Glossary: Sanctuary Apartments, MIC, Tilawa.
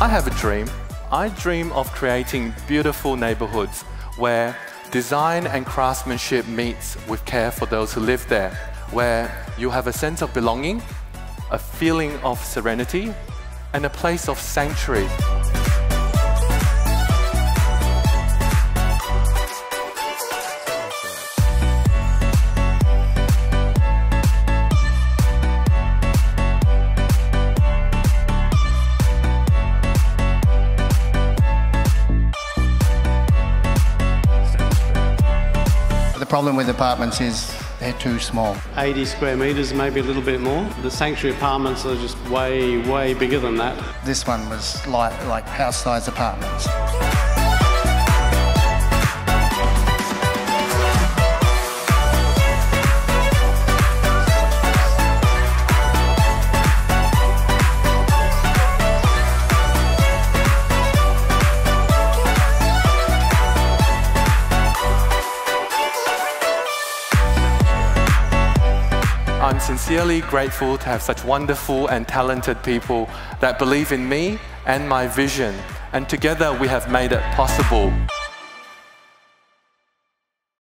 I have a dream. I dream of creating beautiful neighborhoods where design and craftsmanship meets with care for those who live there, where you have a sense of belonging, a feeling of serenity, and a place of sanctuary. The problem with apartments is they're too small. 80 square metres, maybe a little bit more. The Sanctuary Apartments are just way, way bigger than that. This one was like house-sized apartments. I'm sincerely grateful to have such wonderful and talented people that believe in me and my vision, and together we have made it possible.